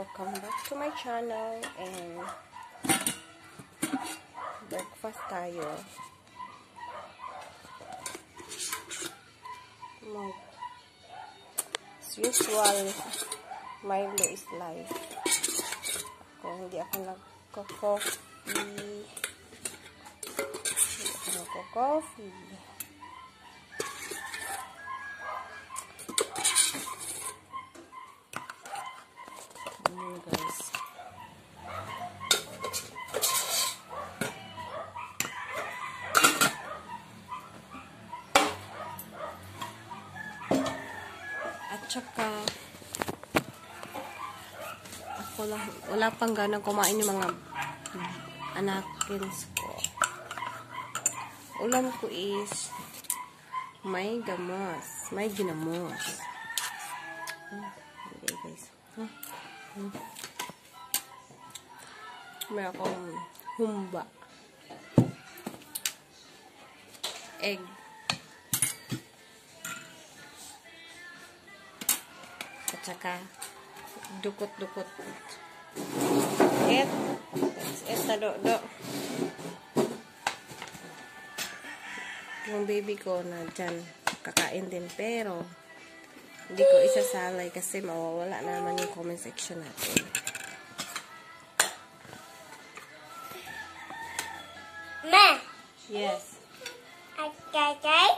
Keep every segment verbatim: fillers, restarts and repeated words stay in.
welcome back to my channel, and breakfast tayo. As usual, Milo is life. Kung hindi ako nagko-coffee, hindi ako nagko-coffee. Tsaka ako lang, wala pang ganang kumain yung mga anakins ko. Ulam ko is may gamos, may ginamos. Okay guys. Huh? Hmm. Meron akong humba. Egg. Tsaka dukot-dukot et et na do do yung baby ko na dyan kakain din, pero hindi ko isasalay kasi mawawala naman yung comment section natin. Ma, yes, agay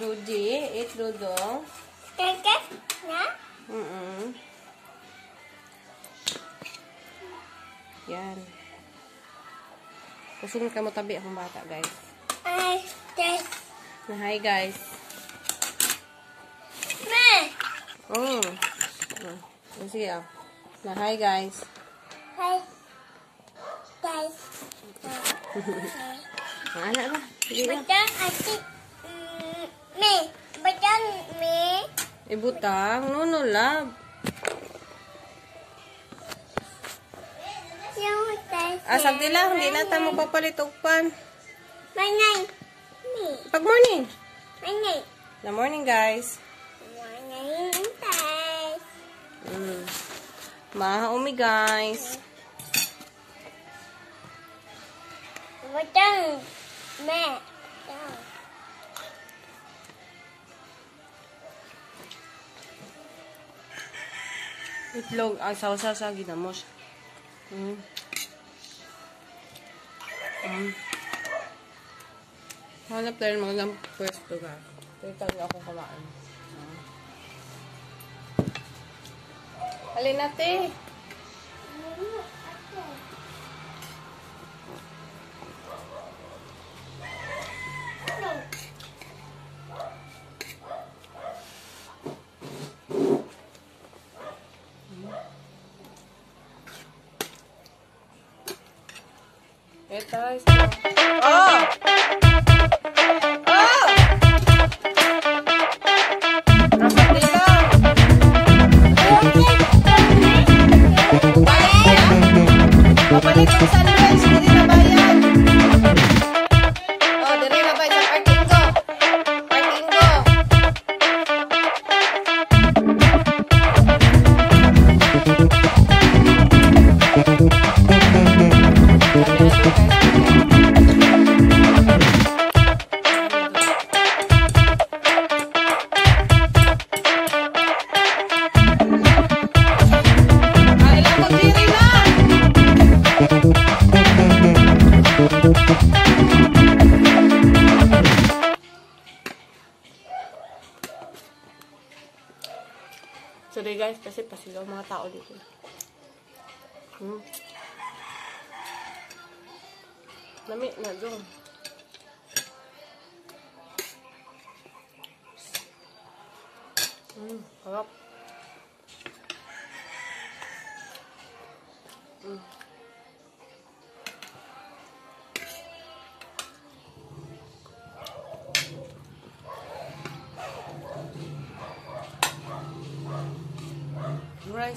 dudi it dudong agay na. Mm-mm. Yan. Kusunod ka mo tabi akong bata, guys. Hi, guys. Hi, guys. Ma! Oh. Oh. Sige, ah. Na, hi, guys. Hi. Guys. Ang anak ba? Sige na. Butang ati. Me. Butang me. Ibutang, no, no, love. Asap nila, hindi na tayo magpapalitugpan. Morning. Pag morning. Morning. Good morning, guys. Morning, guys. Mm. Mahaumi, guys. Ibutang, me. Itlog ang salsa sa ginamos. Mm. Mm. Hanap tayo ng mga pwesto ka. Titag na akong kalaan. Mm. Halin natin. Esta es... ¡Oh! ¡Oh! ¡Rosatina! ¡Vaya! ¡Papalito sa naman! ¡Sumili na bayan! ¡Oh! ¡Dari na bayan! ¡Sa parking ko! ¡Parking ko! Sorry guys, kasi pasigaw mga tao dito. Hmm. Lamig na doon. Hmm, harap. Hmm. Rice.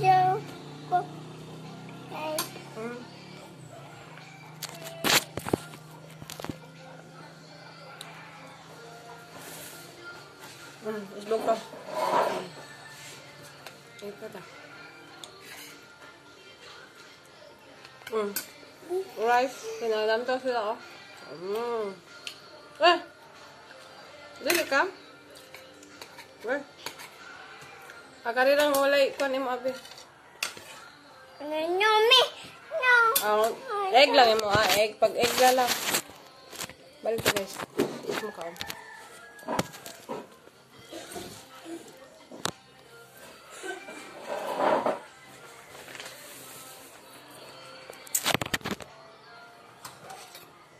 Yo. loca. Mm. Rice thì là làm cho xưa đó. Mm. Ê, đây là cam. Ê, à cái này ngồi lại con em ăn đi. No me, no. Egg lang em ạ, egg pag egg ra lang. Balik to guys. Eat mo kaon.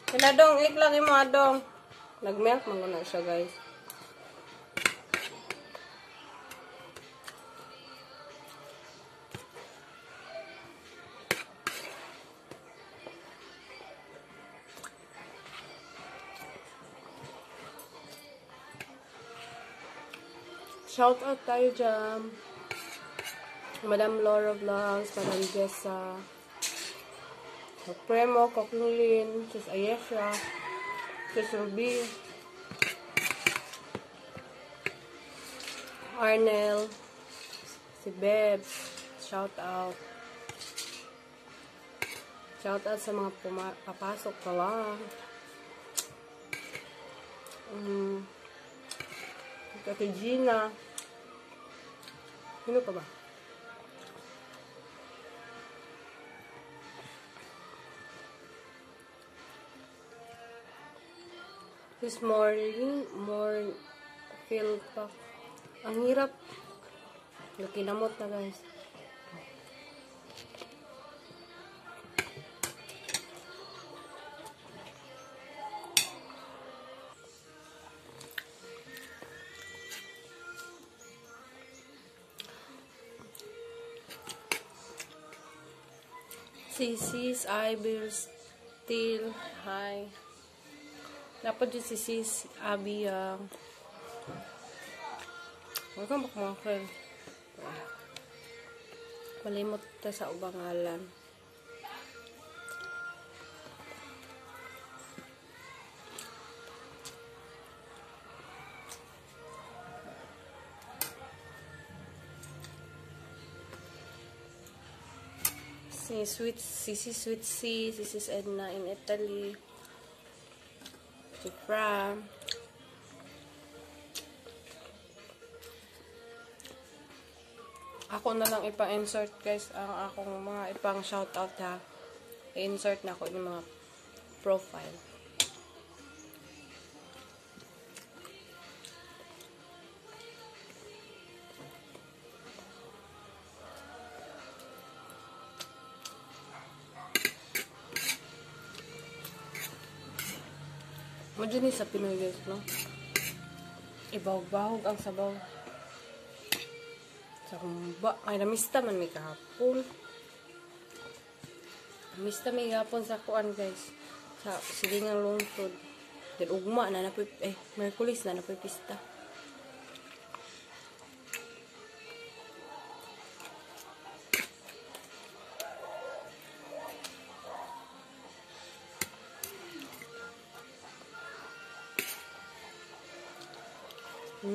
Kaya dong, egg lang imo adong. Nag-melt man na siya guys. Shout out tayo dyan. Madam Laura Vlogs, Madam Jessa, Premo, Koklulin, Sis Ayesha, Sis Ruby, Arnel, si Beb. Shout out. Shout out sa mga papasok pa lang. Mm. Kati Gina. Sino pa ba? This morning, more filled pa. Ang hirap. Nakinamot na guys. Sis, Abby, still, hi. Dapat yung si Sis, Abby, ah. Huwag kang bakmangkin. Malimot ta sa ubangalan. Si Sweet C, si Sweet C, si Sis Edna in Italy, si Fram, ako na lang ipang-insert guys ang akong mga ipang-shoutout ha, i-insert na ako yung mga profile. Madyan sa Pinoy guys, no? Ibahog-bahog ang sabaw. Sa kumba. Ay, namista man may kahapon. Namista may kahapon sa kuan guys. Sa silingang lungsod. Then ugma na napoy... Eh, Merkulis na napoy pista. Mm.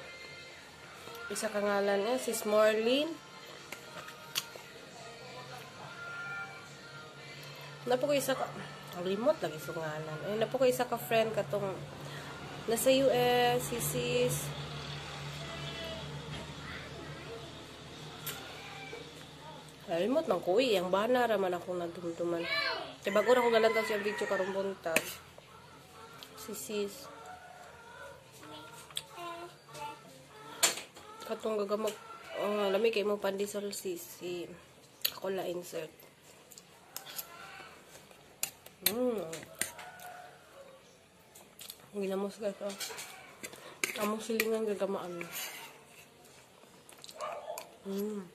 isa kangalan niya, Sis Marlene. Napo ko isa ka, remote lagi sa kangalan. Eh, napo ko isa ka friend ka itong nasa U S, si Sis. Alimot man ko eh. Ang bana raman akong nadumduman. Kaya bago na akong nalantaw siya video karumbuntag. Sisis. Katong gagamag. Uh, lami kayo mo pandisal sisi. Ako la insert. Ginamos guys ah. Kamu silingan gagamaan. Hmm.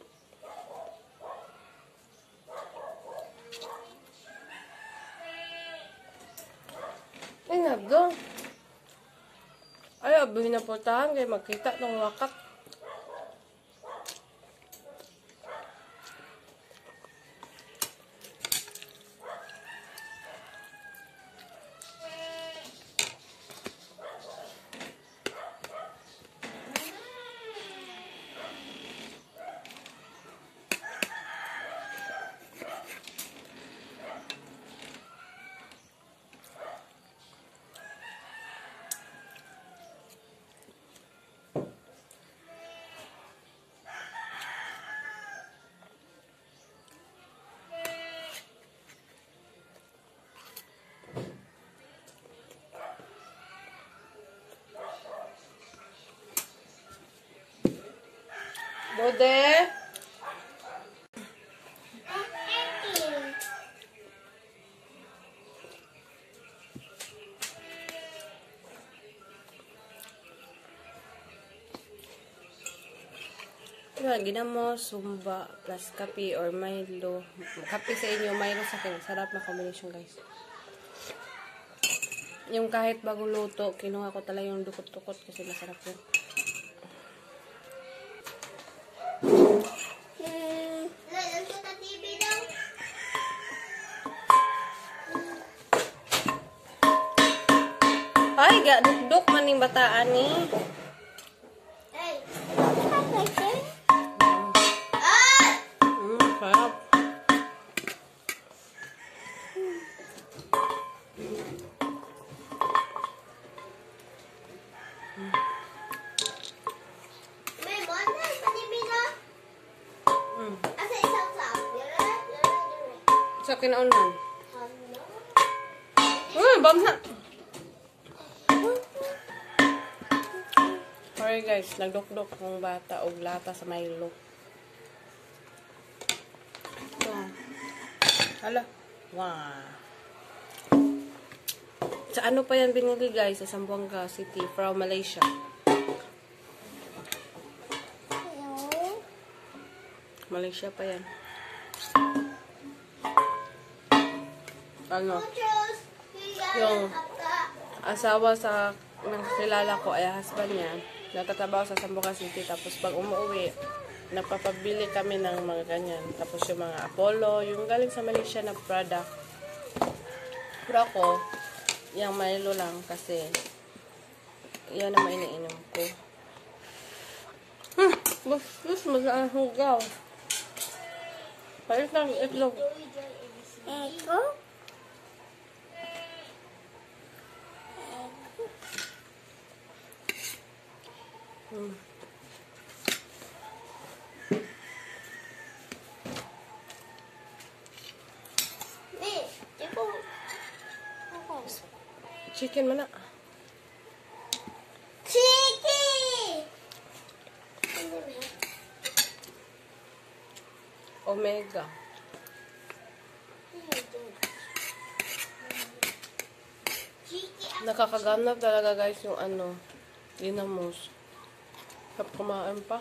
Enak dong. Ayaw, abuhin na portahan kayo magkita ng wakak. Dode. Ayan, ginamo, sumba plus kape or Milo. Kape sa inyo, Milo sa akin. Sarap na combination, guys. Yung kahit bagong luto, kinuha ko talaga yung dukot-dukot kasi masarap yun. Ay, gak duk-duk maning bataan ni. Hey. Ah! Hmm, sarap. May bonus pa ni Bino. Hmm. Asa isang tao. Yara, yara, yara. Sa kinaunan. Hmm, bamsa. Sorry guys, nagdok-dok ng bata o lata sa Milo. Ito. Hala. Wow. Sa ano pa yan binili guys? Sa Zamboanga City from Malaysia. Hello? Malaysia pa yan. Ano? Yung asawa sa nakakilala ko ay husband niya. Natatrabaho sa Zamboanga City, tapos pag umuwi, napapabili kami ng mga ganyan. Tapos yung mga Apollo, yung galing sa Malaysia na product. Pero ako, yung Milo lang kasi yan ang iniinom ko. Hmm, bus-bus, maglaan hugaw. Palit lang itlog. Eko? Hmm. Chicken mana? Chicken. Omega. Nakakaganap talaga guys yung ano, dinamos. Kapag kumain pa,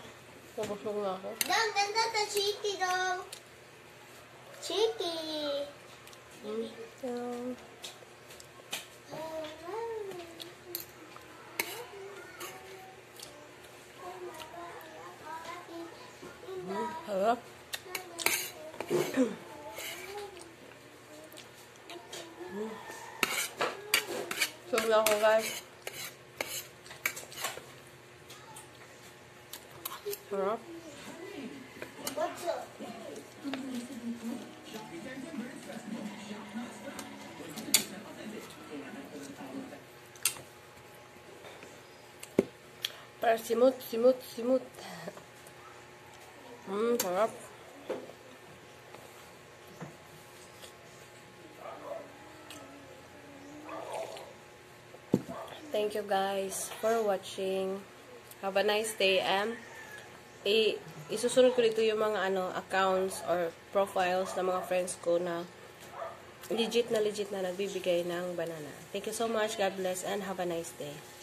nabusog na ako. Dog, ganda ito, Chiki, dog. Chiki. Mm. Mm, harap. Mm. Busog na ako, guys. Sarap. Para simut, simut, simut. Hmm, sarap. Thank you guys for watching. Have a nice day and I, isusunod ko dito yung mga ano accounts or profiles ng mga friends ko na legit na legit na nagbibigay ng banana. Thank you so much. God bless and have a nice day.